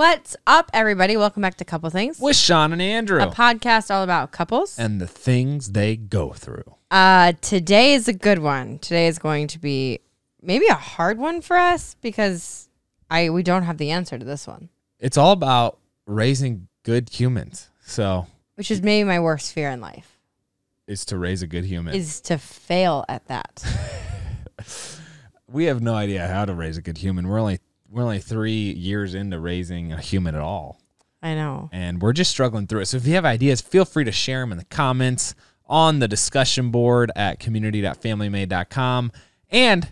What's up, everybody? Welcome back to Couple Things. With Shawn and Andrew. A podcast all about couples. And the things they go through. Today is a good one. Today is going to be maybe a hard one for us because we don't have the answer to this one. It's all about raising good humans. So, which is maybe my worst fear in life. Is to raise a good human. Is to fail at that. We have no idea how to raise a good human. We're only 3 years into raising a human at all. I know. And we're just struggling through it. So if you have ideas, feel free to share them in the comments on the discussion board at community.familymade.com. And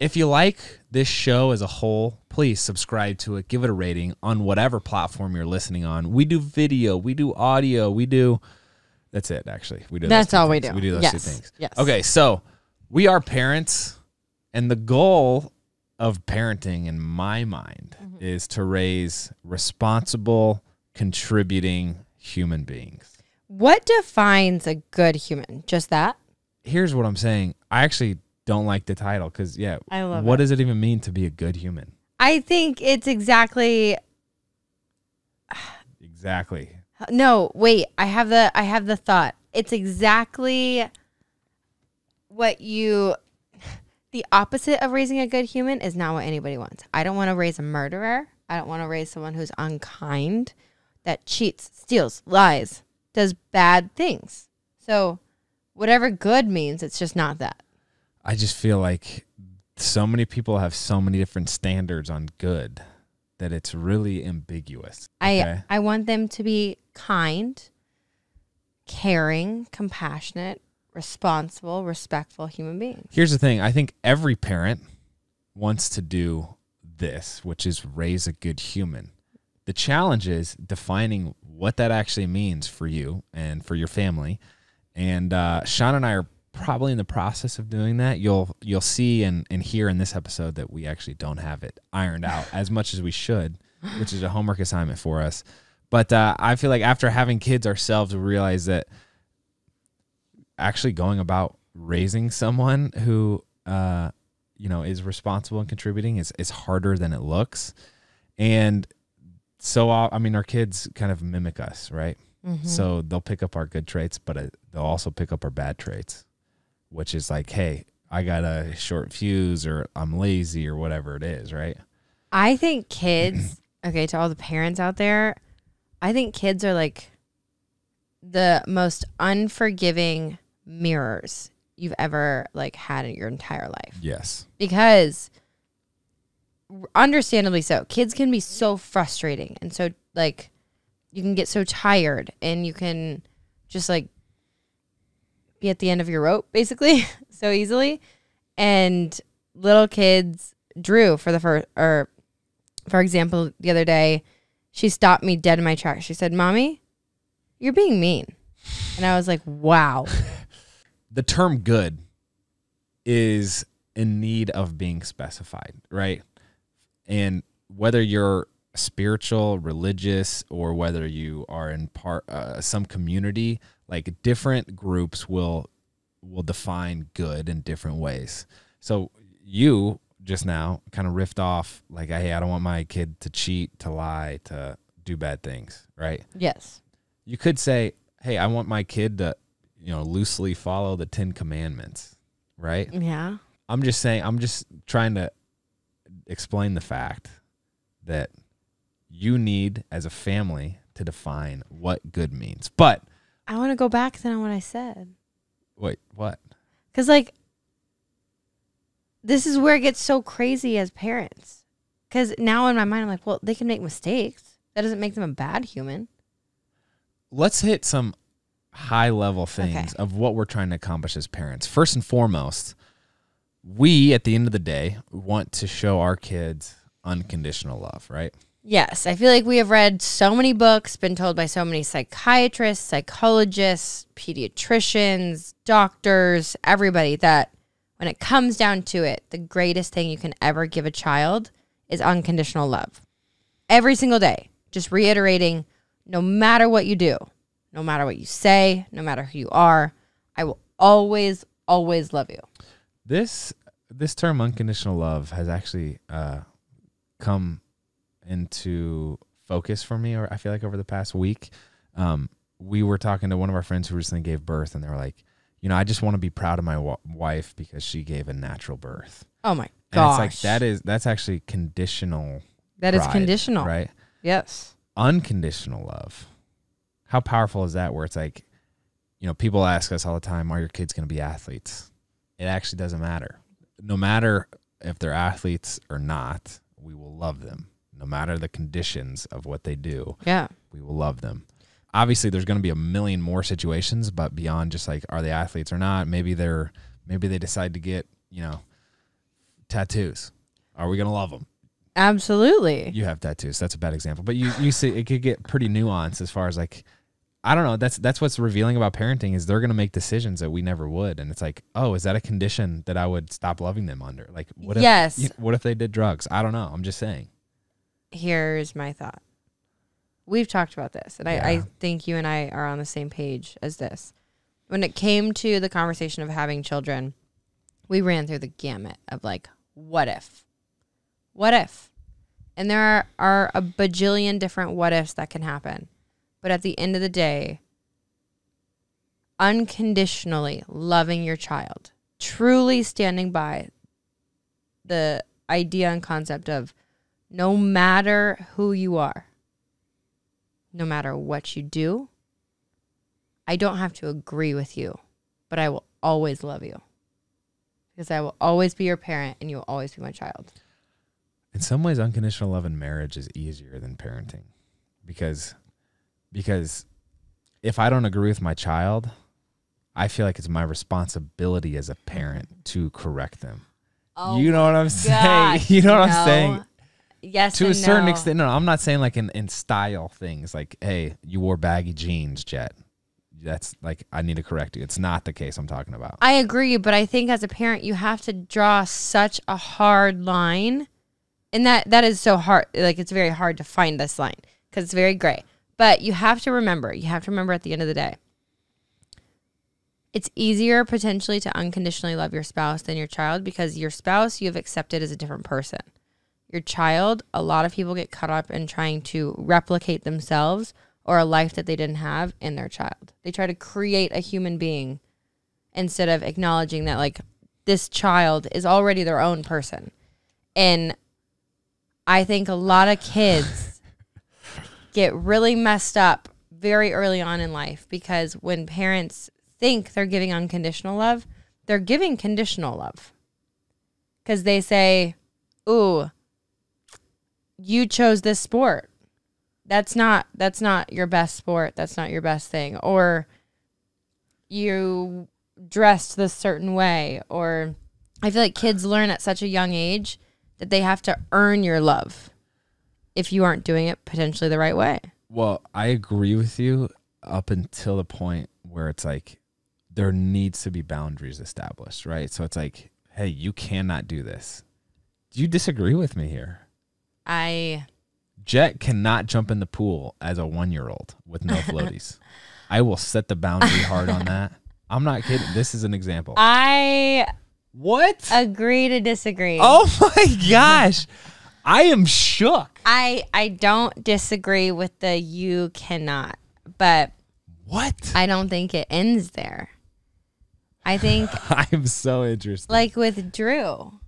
if you like this show as a whole, please subscribe to it. Give it a rating on whatever platform you're listening on. We do video. We do audio. We do. That's it, actually. We do. That's all we do. We do those two things. Yes. Okay, so we are parents, and the goal of parenting, in my mind, is to raise responsible, contributing human beings. What defines a good human? Just that? Here's what I'm saying. I actually don't like the title because, yeah, I love what does it even mean to be a good human? I think it's exactly. No, wait. I have the thought. It's exactly what you. The opposite of raising a good human is not what anybody wants. I don't want to raise a murderer. I don't want to raise someone who's unkind, that cheats, steals, lies, does bad things. So whatever good means, it's just not that. I just feel like so many people have so many different standards on good that it's really ambiguous. Okay? I want them to be kind, caring, compassionate, responsible, respectful human beings. Here's the thing. I think every parent wants to do this, which is raise a good human. The challenge is defining what that actually means for you and for your family. And Shawn and I are probably in the process of doing that. You'll see and hear in this episode that we actually don't have it ironed out as much as we should, which is a homework assignment for us. But I feel like after having kids ourselves, we realize that actually going about raising someone who, you know, is responsible and contributing is harder than it looks. And so, I mean, our kids kind of mimic us, right? So they'll pick up our good traits, but they'll also pick up our bad traits, which is like, hey, I got a short fuse or I'm lazy or whatever it is, right? I think kids, okay, to all the parents out there, I think kids are like the most unforgiving mirrors you've ever like had in your entire life. Yes. Because understandably so, kids can be so frustrating and so like you can get so tired and you can just like be at the end of your rope basically so easily. And little kids, Drew for example, the other day, she stopped me dead in my tracks. She said, "Mommy, you're being mean." And I was like, wow. The term good is in need of being specified, right? And whether you're spiritual, religious, or whether you are in part some community, like different groups will define good in different ways. So you just now kind of riffed off like, hey, I don't want my kid to cheat, to lie, to do bad things, right? Yes. You could say, hey, I want my kid to, you know, loosely follow the 10 commandments, right? Yeah. I'm just saying, I'm just trying to explain the fact that you need, as a family, to define what good means. But I want to go back to what I said. Wait, what? Because, like, this is where it gets so crazy as parents. Because now in my mind, I'm like, well, they can make mistakes. That doesn't make them a bad human. Let's hit some high-level things of what we're trying to accomplish as parents. First and foremost, we, at the end of the day, want to show our kids unconditional love, right? Yes. I feel like we have read so many books, been told by so many psychiatrists, psychologists, pediatricians, doctors, everybody, that when it comes down to it, the greatest thing you can ever give a child is unconditional love. Every single day, just reiterating, no matter what you do, no matter what you say, no matter who you are, I will always, always love you. This term unconditional love has actually come into focus for me, or I feel like over the past week. We were talking to one of our friends who recently gave birth, and they were like, you know, I just want to be proud of my wife because she gave a natural birth. Oh my gosh. And it's like, that's actually conditional. That pride, is conditional. Right? Yes. Unconditional love. How powerful is that, where it's like, you know, people ask us all the time, are your kids going to be athletes? It actually doesn't matter. No matter if they're athletes or not, we will love them. No matter the conditions of what they do, yeah, we will love them. Obviously, there's going to be a million more situations, but beyond just like, are they athletes or not? Maybe they decide to get, you know, tattoos. Are we going to love them? Absolutely. You have tattoos. That's a bad example, but you see, it could get pretty nuanced as far as like, I don't know. That's what's revealing about parenting, is they're going to make decisions that we never would. And it's like, oh, is that a condition that I would stop loving them under? Like, what if they did drugs? I don't know. I'm just saying. Here's my thought. We've talked about this, and I think you and I are on the same page as this. When it came to the conversation of having children, we ran through the gamut of like, what if? What if? And there are a bajillion different what ifs that can happen. But at the end of the day, unconditionally loving your child, truly standing by the idea and concept of no matter who you are, no matter what you do, I don't have to agree with you, but I will always love you because I will always be your parent and you will always be my child. In some ways, unconditional love in marriage is easier than parenting because if I don't agree with my child, I feel like it's my responsibility as a parent to correct them. Oh, you know what I'm saying? You know what I'm saying? Yes, to a certain extent. No, I'm not saying like in style things like, hey, you wore baggy jeans, Jet. That's like, I need to correct you. It's not the case I'm talking about. I agree, but I think as a parent, you have to draw such a hard line, and that is so hard. Like, it's very hard to find this line because it's very gray. But you have to remember at the end of the day, it's easier potentially to unconditionally love your spouse than your child, because your spouse you have accepted as a different person. Your child, a lot of people get caught up in trying to replicate themselves or a life that they didn't have in their child. They try to create a human being instead of acknowledging that like this child is already their own person. And I think a lot of kids get really messed up very early on in life, because when parents think they're giving unconditional love, they're giving conditional love, because they say, ooh, you chose this sport. That's not your best sport. That's not your best thing. Or you dressed this certain way. Or I feel like kids learn at such a young age that they have to earn your love if you aren't doing it potentially the right way. Well, I agree with you up until the point where it's like there needs to be boundaries established, right? So it's like, hey, you cannot do this. Do you disagree with me here? Jet cannot jump in the pool as a 1-year-old with no floaties. I will set the boundary hard on that. I'm not kidding. This is an example. What? Agree to disagree. Oh my gosh. I am shook. I don't disagree with the you cannot, but what? I don't think it ends there. I think I'm so interested. Like with Drew,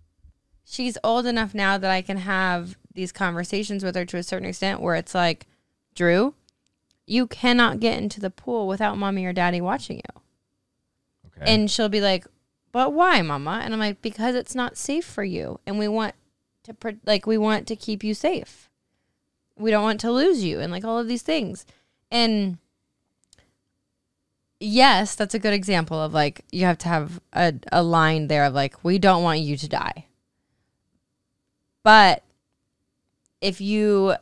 she's old enough now that I can have these conversations with her to a certain extent where it's like, Drew, you cannot get into the pool without mommy or daddy watching you. Okay. And she'll be like, but why, mama? And I'm like, because it's not safe for you. And we want to keep you safe. We don't want to lose you, and like all of these things. And yes, that's a good example of like, you have to have a line there of like, we don't want you to die. But if you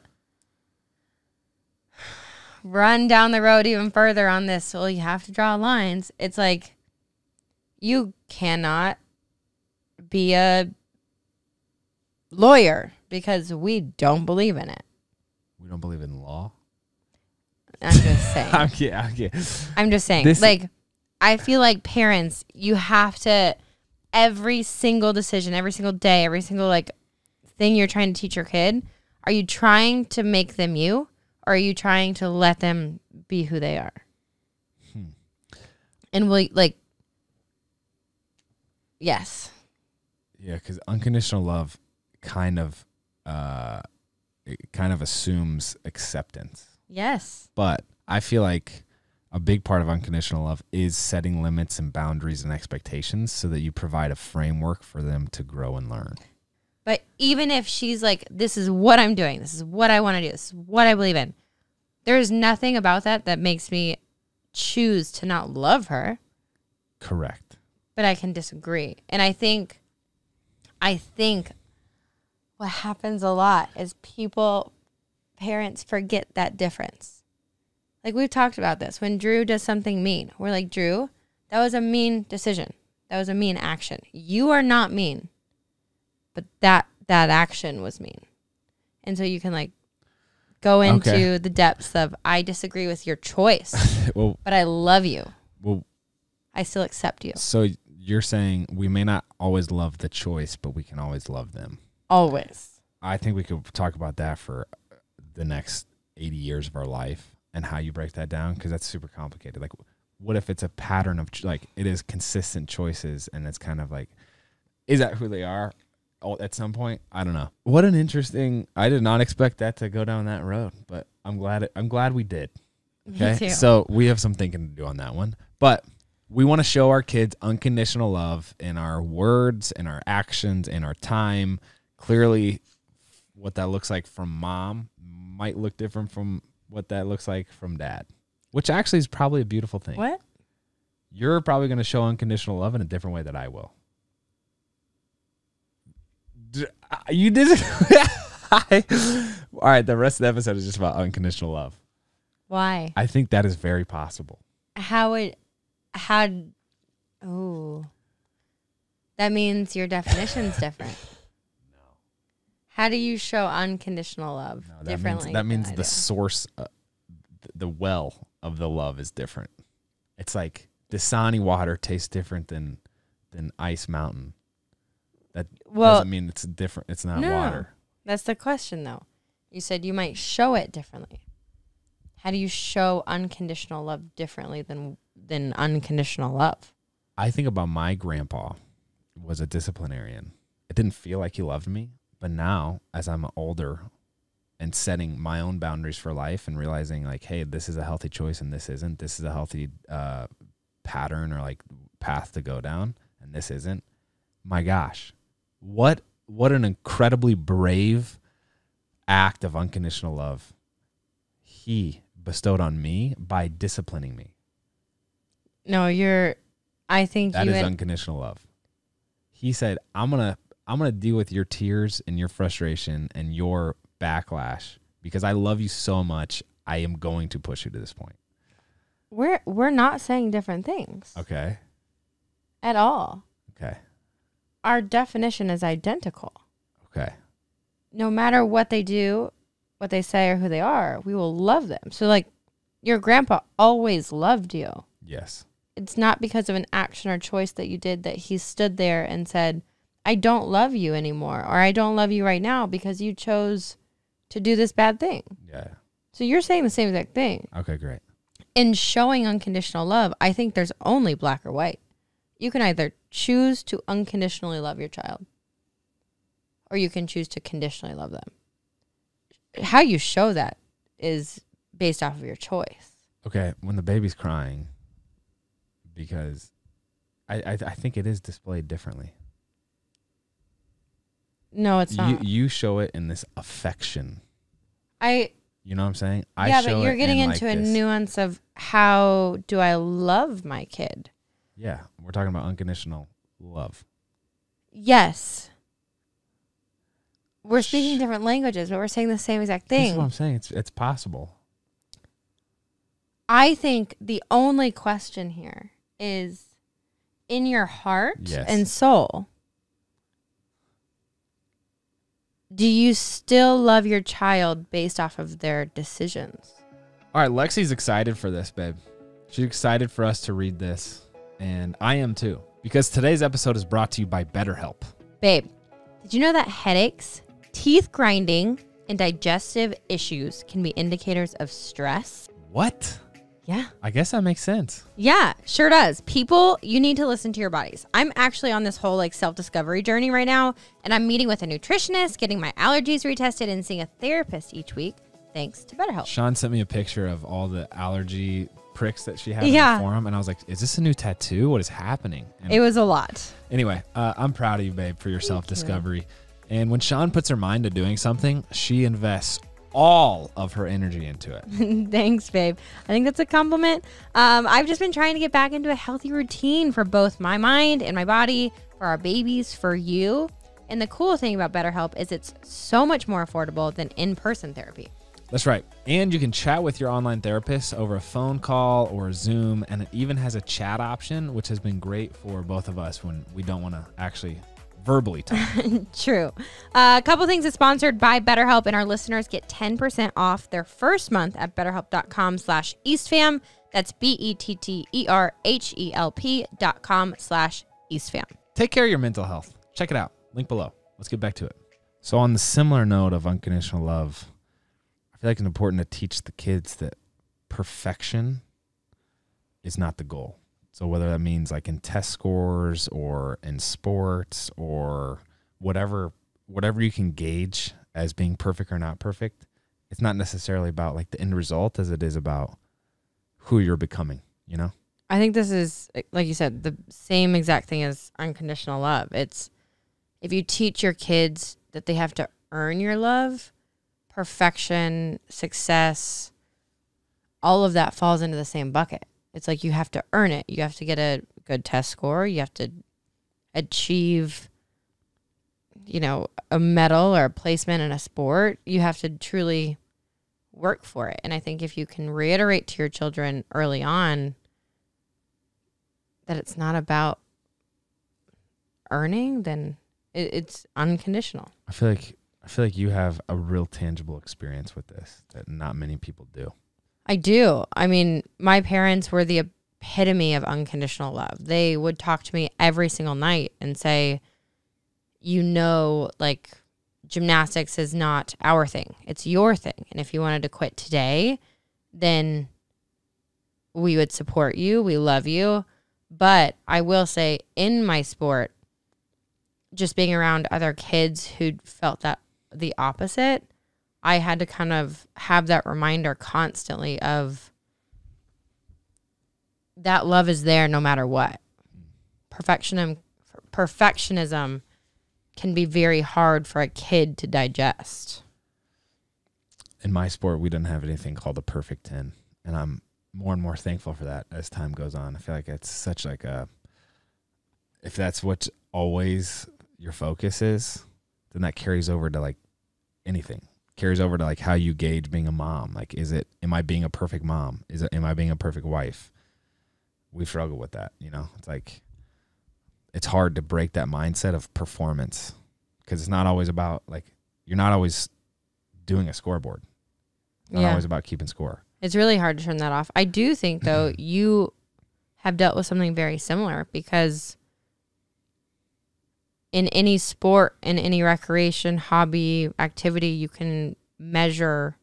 run down the road even further on this, well, you have to draw lines. It's like, you cannot be a lawyer because we don't believe in it. We don't believe in law. I'm just saying. Okay. I'm just saying. Like, I feel like parents, you have to, every single decision, every single day, every single like thing you're trying to teach your kid, Are you trying to make them you, or are you trying to let them be who they are? And will you, like, yes. Yeah, because unconditional love kind of assumes acceptance. Yes. But I feel like a big part of unconditional love is setting limits and boundaries and expectations so that you provide a framework for them to grow and learn. But even if she's like, this is what I'm doing, this is what I want to do, this is what I believe in, there is nothing about that that makes me choose to not love her. Correct. But I can disagree. And I think what happens a lot is parents forget that difference. Like, we've talked about this. When Drew does something mean, we're like, Drew, that was a mean decision. That was a mean action. You are not mean, but that action was mean. And so you can, like, go into the depths of, I disagree with your choice, well, but I love you. Well, I still accept you. So you're saying we may not always love the choice, but we can always love them. Always. I think we could talk about that for the next 80 years of our life and how you break that down, because that's super complicated. Like, what if it's a pattern of, like, it is consistent choices, and it's kind of like, is that who they are at some point? I don't know. What an interesting, I did not expect that to go down that road, but I'm glad we did. Okay. Me too. So we have some thinking to do on that one, but we want to show our kids unconditional love in our words, in our actions, in our time. Clearly what that looks like from mom might look different from what that looks like from dad, which actually is probably a beautiful thing. What? You're probably going to show unconditional love in a different way that I will. You did. All right. The rest of the episode is just about unconditional love. Why? I think that is very possible. Oh, that means your definition's different. No. How do you show unconditional love differently? That means the source, the well of the love is different. It's like Dasani water tastes different than Ice Mountain. That doesn't mean it's different. It's not water. That's the question, though. You said you might show it differently. How do you show unconditional love differently than unconditional love? I think about my grandpa was a disciplinarian. It didn't feel like he loved me, but now as I'm older and setting my own boundaries for life and realizing, like, hey, this is a healthy choice and this isn't. This is a healthy pattern or, like, path to go down, and this isn't. My gosh. What an incredibly brave act of unconditional love he bestowed on me by disciplining me. No, I think that is unconditional love. He said, I'm gonna deal with your tears and your frustration and your backlash because I love you so much. I am going to push you to this point. We're not saying different things. Okay. At all. Okay. Our definition is identical. Okay. No matter what they do, what they say, or who they are, we will love them. So, like, your grandpa always loved you. Yes. It's not because of an action or choice that you did that he stood there and said, I don't love you anymore, or I don't love you right now because you chose to do this bad thing. Yeah. So you're saying the same exact thing. Okay, great. In showing unconditional love, I think there's only black or white. You can either choose to unconditionally love your child, or you can choose to conditionally love them. How you show that is based off of your choice. Okay, when the baby's crying, because I think it is displayed differently. No, it's not. You show it in this affection. You know what I'm saying? Yeah, but you're getting into a nuance of how do I love my kid? Yeah, we're talking about unconditional love. Yes. We're speaking different languages, but we're saying the same exact thing. That's what I'm saying. It's possible. I think the only question here is in your heart and soul, do you still love your child based off of their decisions? All right, Lexi's excited for this, babe. She's excited for us to read this. And I am too, because today's episode is brought to you by BetterHelp. Babe, did you know that headaches, teeth grinding, and digestive issues can be indicators of stress. What? Yeah. I guess that makes sense. Yeah, sure does. People, you need to listen to your bodies. I'm actually on this whole like self-discovery journey right now, and I'm meeting with a nutritionist, getting my allergies retested, and seeing a therapist each week, thanks to BetterHelp. Shawn sent me a picture of all the allergy pricks that she had in the forum, and I was like, is this a new tattoo? What is happening? And it was a lot. Anyway, I'm proud of you, babe, for your self-discovery. And when Shawn puts her mind to doing something, she invests all of her energy into it. Thanks, babe. I think that's a compliment. I've just been trying to get back into a healthy routine for both my mind and my body, for our babies, for you. And the cool thing about BetterHelp is it's so much more affordable than in-person therapy. That's right. And you can chat with your online therapist over a phone call or Zoom, and it even has a chat option, which has been great for both of us when we don't want to actually verbally talk. True. A Couple Things is sponsored by BetterHelp, and our listeners get 10% off their first month at betterhelp.com/eastfam. That's BetterHelp.com/eastfam. Take care of your mental health. Check it out. Link below. Let's get back to it. So on the similar note of unconditional love, I feel like it's important to teach the kids that perfection is not the goal. So whether that means like in test scores or in sports or whatever you can gauge as being perfect or not perfect, it's not necessarily about like the end result as it is about who you're becoming, you know? I think this is, like you said, the same exact thing as unconditional love. It's if you teach your kids that they have to earn your love, perfection, success, all of that falls into the same bucket. It's like you have to earn it. You have to get a good test score. You have to achieve, you know, a medal or a placement in a sport. You have to truly work for it. And I think if you can reiterate to your children early on that it's not about earning, then it's unconditional. I feel like you have a real tangible experience with this that not many people do. I do. I mean, my parents were the epitome of unconditional love. They would talk to me every single night and say, you know, like gymnastics is not our thing. It's your thing. And if you wanted to quit today, then we would support you. We love you. But I will say in my sport, just being around other kids who felt that the opposite, I had to kind of have that reminder constantly of that love is there no matter what. Perfectionism can be very hard for a kid to digest. In my sport, we didn't have anything called a perfect 10, and I'm more and more thankful for that as time goes on. I feel like it's such like a, if that's what always your focus is, then that carries over to like anything. Carries over to like how you gauge being a mom. Like, am I being a perfect mom? Am I being a perfect wife? We struggle with that, you know? It's like, it's hard to break that mindset of performance because it's not always about like, you're not always doing a scoreboard. It's not always about keeping score. It's really hard to turn that off. I do think though, you have dealt with something very similar, because in any sport, in any recreation, hobby, activity, you can measure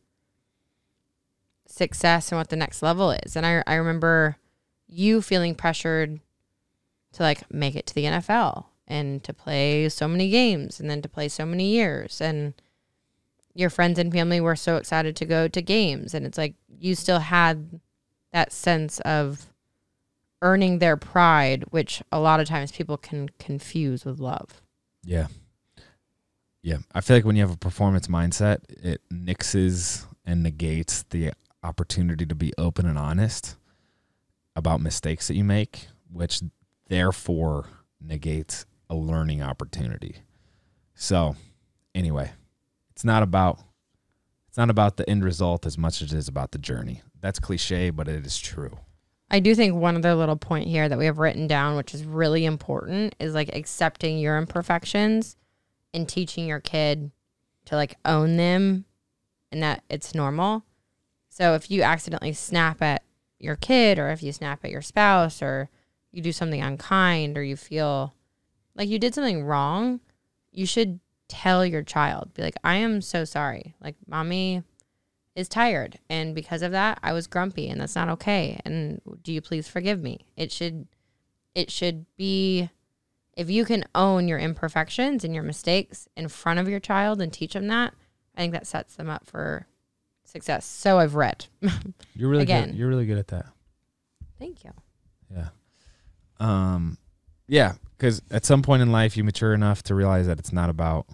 success and what the next level is. And I remember you feeling pressured to like make it to the NFL and to play so many games and then to play so many years. And your friends and family were so excited to go to games. And it's like you still had that sense of earning their pride, which a lot of times people can confuse with love. Yeah. Yeah. I feel like when you have a performance mindset, it nixes and negates the opportunity to be open and honest about mistakes that you make, which therefore negates a learning opportunity. So anyway, it's not about the end result as much as it is about the journey. That's cliche, but it is true. I do think one other little point here that we have written down, which is really important, is like accepting your imperfections and teaching your kid to like own them and that it's normal. So if you accidentally snap at your kid, or if you snap at your spouse, or you do something unkind, or you feel like you did something wrong, you should tell your child, be like, I am so sorry. Like, mommy is tired. And because of that, I was grumpy, and that's not okay. And do you please forgive me? It should be, if you can own your imperfections and your mistakes in front of your child and teach them that, I think that sets them up for success. So I've read. You're really good. You're really good at that. Thank you. Yeah. Yeah. Because at some point in life, you mature enough to realize that it's not about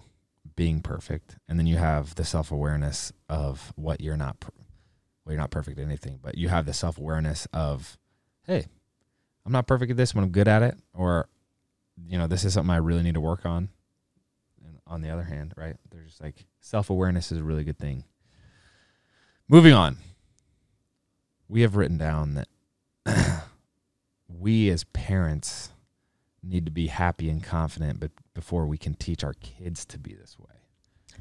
being perfect. And then you have the self-awareness of what you're not, well, you're not perfect at anything, but you have the self-awareness of, hey, I'm not perfect at this, but I'm good at it. Or, you know, this is something I really need to work on. And on the other hand, right? They're just like, self-awareness is a really good thing. Moving on. We have written down that we as parents need to be happy and confident, but before we can teach our kids to be this way.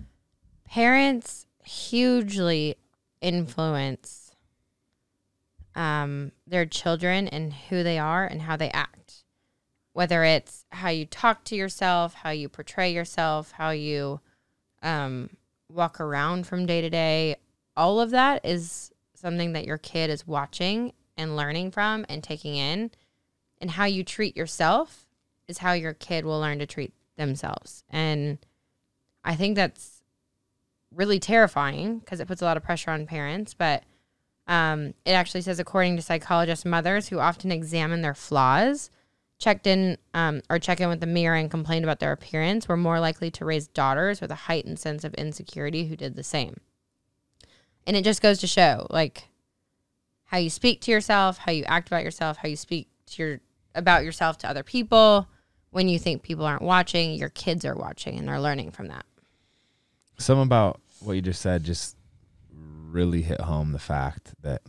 Parents hugely influence their children and who they are and how they act. Whether it's how you talk to yourself, how you portray yourself, how you walk around from day to day, all of that is something that your kid is watching and learning from and taking in. And how you treat yourself is how your kid will learn to treat themselves. And I think that's really terrifying because it puts a lot of pressure on parents. But it actually says, according to psychologists, mothers who often examine their flaws, check in with the mirror and complained about their appearance, were more likely to raise daughters with a heightened sense of insecurity who did the same. And it just goes to show, like, how you speak to yourself, how you act about yourself, how you speak about yourself to other people. When you think people aren't watching, your kids are watching and they're learning from that. Something about what you just said just really hit home the fact that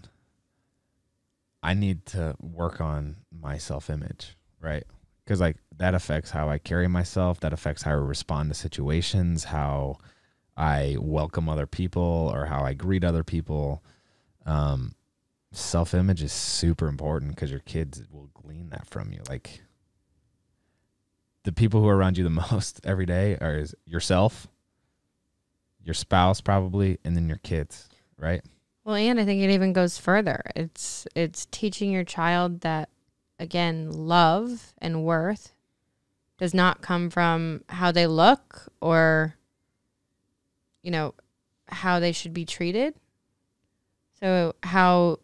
I need to work on my self-image, right? Because like that affects how I carry myself, that affects how I respond to situations, how I welcome other people or how I greet other people. Self-image is super important because your kids will glean that from you. Like the people who are around you the most every day are yourself, your spouse probably, and then your kids, right? Well, and I think it even goes further. It's teaching your child that, again, love and worth does not come from how they look or, you know, how they should be treated. So how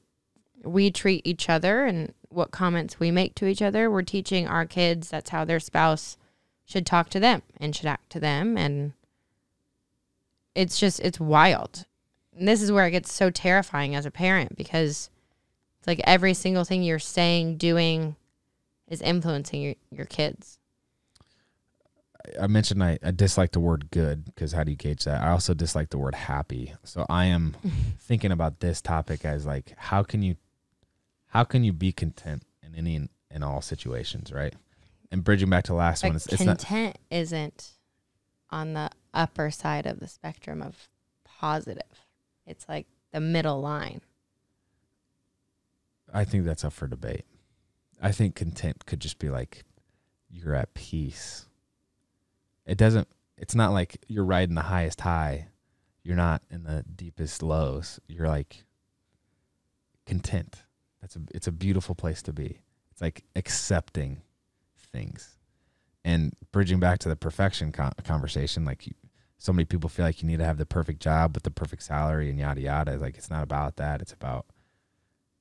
we treat each other and what comments we make to each other, we're teaching our kids that's how their spouse should talk to them and should act to them. And it's just, it's wild. And this is where it gets so terrifying as a parent, because it's like every single thing you're saying, doing is influencing your kids. I mentioned I dislike the word good because how do you gauge that? I also dislike the word happy. So I am thinking about this topic as like, how can you be content in any and all situations, right? And bridging back to the last one, content isn't on the upper side of the spectrum of positive. It's like the middle line. I think that's up for debate. I think content could just be like you're at peace. It doesn't. It's not like you're riding the highest high. You're not in the deepest lows. You're like content. It's a beautiful place to be. It's like accepting things. And bridging back to the perfection conversation, like so many people feel like you need to have the perfect job with the perfect salary and yada, yada. Like it's not about that. It's about,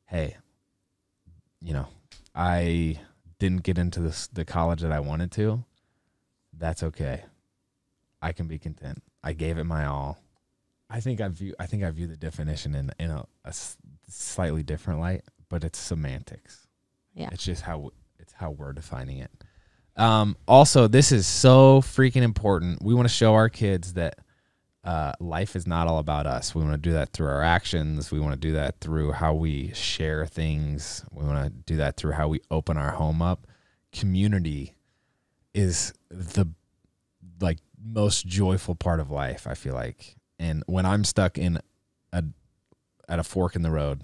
hey, you know, I didn't get into the college that I wanted to. That's okay. I can be content. I gave it my all. I think I view the definition in a slightly different light, but it's semantics. Yeah. It's just how we're defining it. Also, this is so freaking important. We want to show our kids that life is not all about us. We want to do that through our actions. We want to do that through how we share things. We want to do that through how we open our home up. Community is the like most joyful part of life, I feel like. And when I'm stuck in at a fork in the road,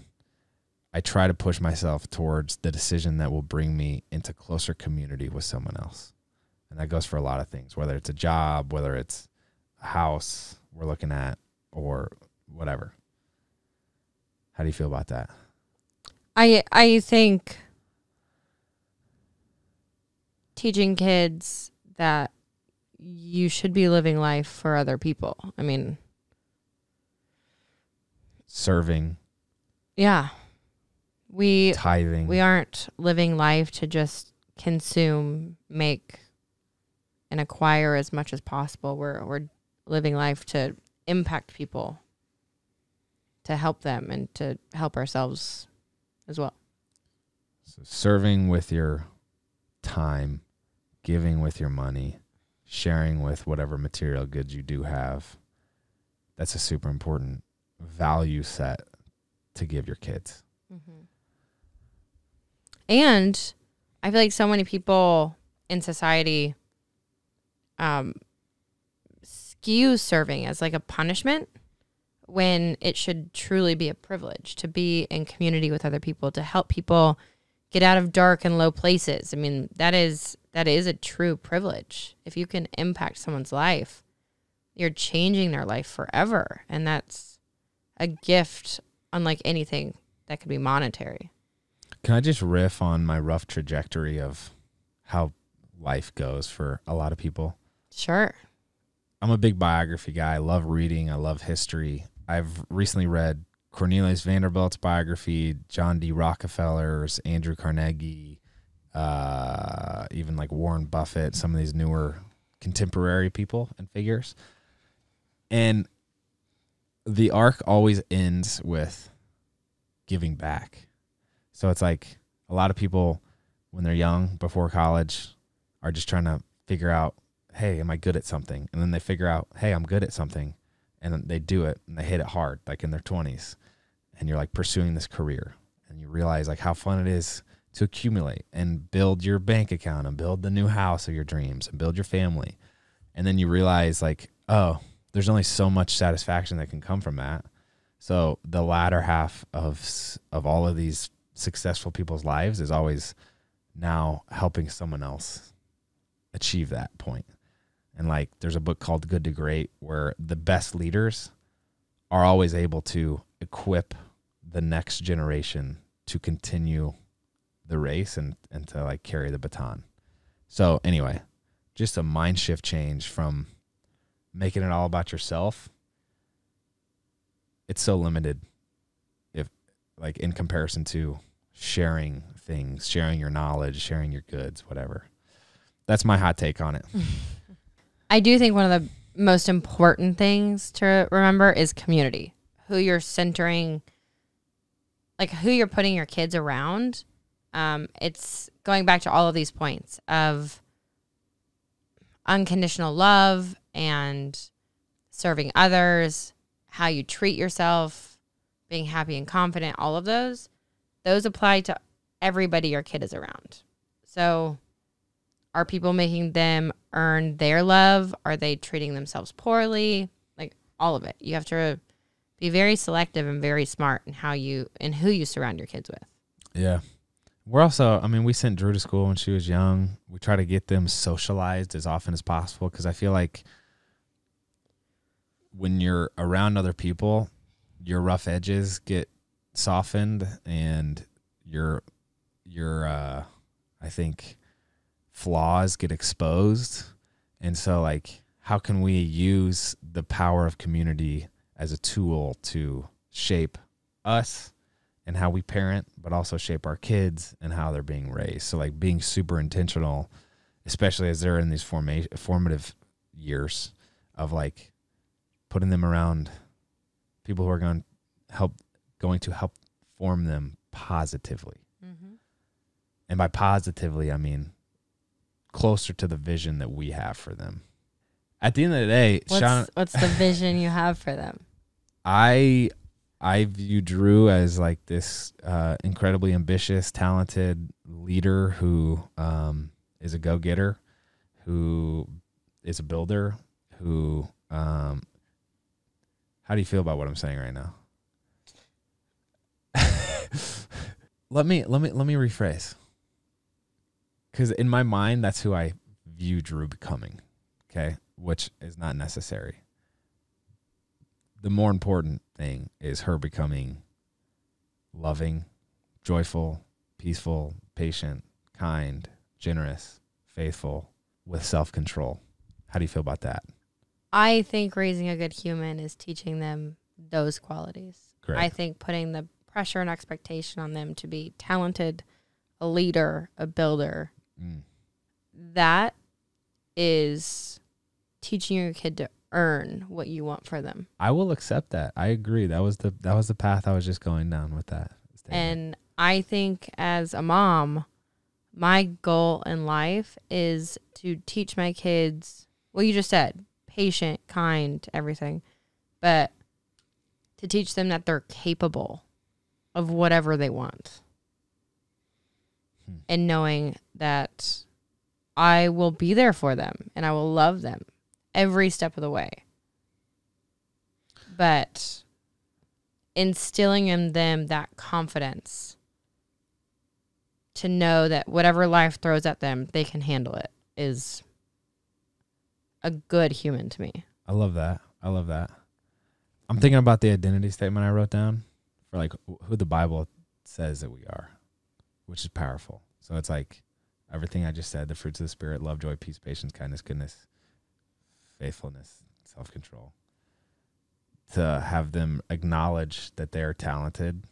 I try to push myself towards the decision that will bring me into closer community with someone else. And that goes for a lot of things, whether it's a job, whether it's house we're looking at or whatever. How do you feel about that? I think teaching kids that you should be living life for other people. I mean, serving. Yeah. Tithing. We aren't living life to just consume, make, and acquire as much as possible. We're living life to impact people, to help them, and to help ourselves as well. So serving with your time, giving with your money, sharing with whatever material goods you do have. That's a super important value set to give your kids. Mm-hmm. And I feel like so many people in society skew serving as like a punishment, when it should truly be a privilege to be in community with other people, to help people get out of dark and low places. I mean, that is a true privilege. If you can impact someone's life, you're changing their life forever. And that's a gift unlike anything that could be monetary. Can I just riff on my rough trajectory of how life goes for a lot of people? Sure. I'm a big biography guy. I love reading. I love history. I've recently read Cornelius Vanderbilt's biography, John D. Rockefeller's, Andrew Carnegie, even like Warren Buffett, some of these newer contemporary people and figures. And the arc always ends with giving back. So it's like a lot of people when they're young, before college, are just trying to figure out, hey, am I good at something? And then they figure out, hey, I'm good at something. And then they do it and they hit it hard, like in their 20s. And you're like pursuing this career. And you realize like how fun it is to accumulate and build your bank account and build the new house of your dreams and build your family. And then you realize like, oh, there's only so much satisfaction that can come from that. So the latter half of all of these successful people's lives is always now helping someone else achieve that point. And like there's a book called Good to Great where the best leaders are always able to equip the next generation to continue the race and to like carry the baton. So anyway, just a mind shift change from making it all about yourself. It's so limited if like in comparison to sharing things, sharing your knowledge, sharing your goods, whatever. That's my hot take on it. I do think one of the most important things to remember is community. Who you're centering, like who you're putting your kids around. It's going back to all of these points of unconditional love and serving others, how you treat yourself, being happy and confident, all of those apply to everybody your kid is around. So are people making them earn their love? Are they treating themselves poorly? Like all of it. You have to be very selective and very smart in how you and who you surround your kids with. Yeah. We're also, I mean, we sent Drew to school when she was young. We try to get them socialized as often as possible because I feel like when you're around other people, your rough edges get softened and your I think flaws get exposed. And so like, how can we use the power of community as a tool to shape us and how we parent, but also shape our kids and how they're being raised? So like being super intentional, especially as they're in these formative years, of like putting them around people who are going to help form them positively. Mm-hmm. And by positively, I mean closer to the vision that we have for them. At the end of the day, what's the vision you have for them? I view Drew as like this incredibly ambitious, talented leader who is a go-getter, who is a builder, who how do you feel about what I'm saying right now? Let me rephrase. Because in my mind, that's who I view Drew becoming, okay? Which is not necessary. the more important thing is her becoming loving, joyful, peaceful, patient, kind, generous, faithful, with self-control. How do you feel about that? I think raising a good human is teaching them those qualities. Correct. I think putting the pressure and expectation on them to be talented, a leader, a builder, that is teaching your kid to earn what you want for them. I will accept that. I agree. That was the path I was just going down with that statement. And I think as a mom, my goal in life is to teach my kids what you just said, patient, kind, everything, but to teach them that they're capable of whatever they want. And knowing that I will be there for them and I will love them every step of the way. But instilling in them that confidence to know that whatever life throws at them, they can handle it, is a good human to me. I love that. I love that. I'm thinking about the identity statement I wrote down for like who the Bible says that we are, which is powerful. So it's like everything I just said, the fruits of the Spirit, love, joy, peace, patience, kindness, goodness, faithfulness, self-control. To have them acknowledge that they are talented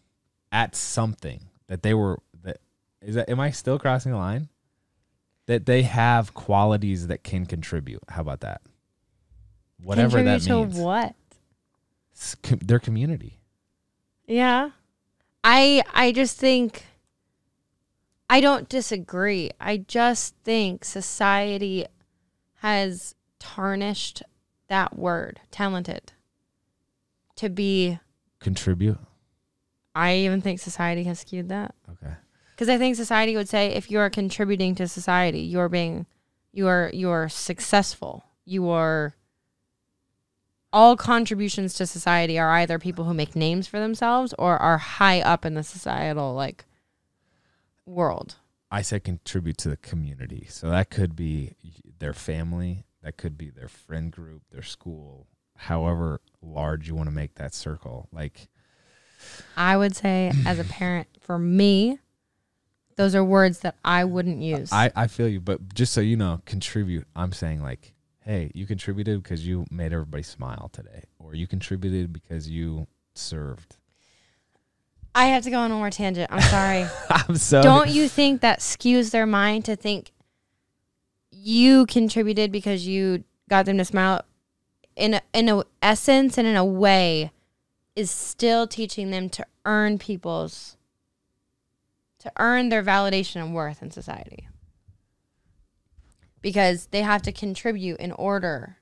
at something, that they were, am I still crossing the line? That they have qualities that can contribute. How about that? Whatever contribute that means. To what? Their community. Yeah. I just think, I don't disagree. I just think society has tarnished that word, talented, to be. Contribute. I even think society has skewed that. Okay. Because I think society would say if you are contributing to society, you are successful. You are. All contributions to society are either people who make names for themselves or are high up in the societal world. I say contribute to the community. So that could be their family, that could be their friend group, their school, however large you want to make that circle. Like I would say as a parent, for me, those are words that I wouldn't use. I feel you, but just so you know, contribute, I'm saying like, hey, you contributed because you made everybody smile today, or you contributed because you served. I have to go on one more tangent. I'm sorry. I'm sorry. Don't you think that skews their mind to think you contributed because you got them to smile? In a essence and in a way, is still teaching them to earn their validation and worth in society. Because they have to contribute in order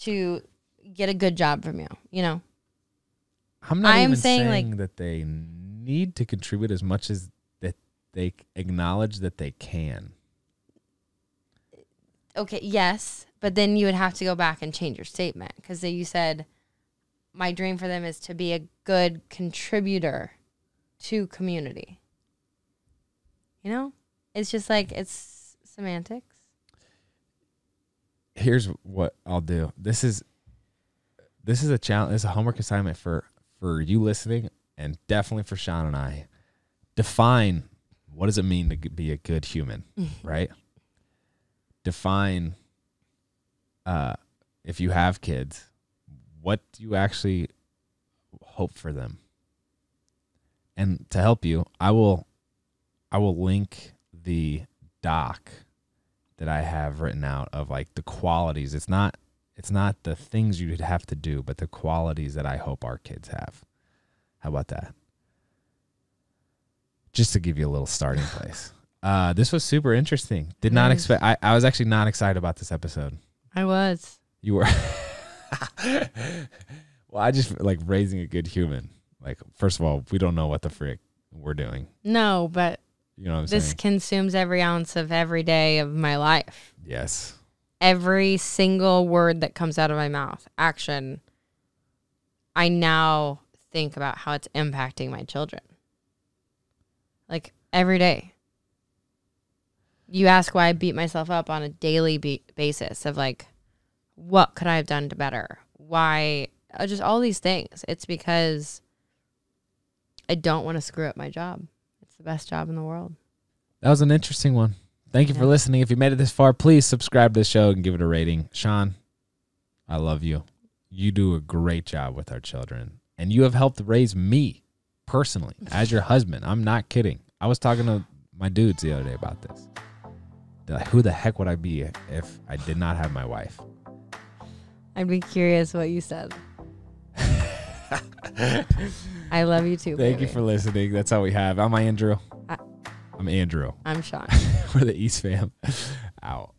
to get a good job from you, you know? I'm not even saying that they need to contribute as much as that they acknowledge that they can. Okay, yes, but then you would have to go back and change your statement, because you said my dream for them is to be a good contributor to community. You know? It's just like, it's semantics. Here's what I'll do. This is a challenge. It's a homework assignment for you listening, and definitely for Shawn and I. Define, what does it mean to be a good human, right? Define, if you have kids, what do you actually hope for them? And to help you, I will link the doc that I have written out of like the qualities. It's not the things you'd have to do, but the qualities that I hope our kids have. How about that? Just to give you a little starting place. This was super interesting. Did not expect. I was actually not excited about this episode. I was. You were. Well, I just like raising a good human. Like, first of all, we don't know what the frick we're doing. No, but you know what I'm saying? This consumes every ounce of every day of my life. Yes. Every single word that comes out of my mouth, action, I now think about how it's impacting my children. Like every day. You ask why I beat myself up on a daily basis of like, what could I have done to better? Why just all these things. It's because I don't want to screw up my job. It's the best job in the world. That was an interesting one. Thank you for listening. If you made it this far, please subscribe to the show and give it a rating. Shawn, I love you. You do a great job with our children, and you have helped raise me personally as your husband. I'm not kidding. I was talking to my dudes the other day about this. They're like, who the heck would I be if I did not have my wife? I'd be curious what you said. I love you too. Thank you for listening. That's all we have. I'm Andrew. I'm Shawn. We're the East fam. Out.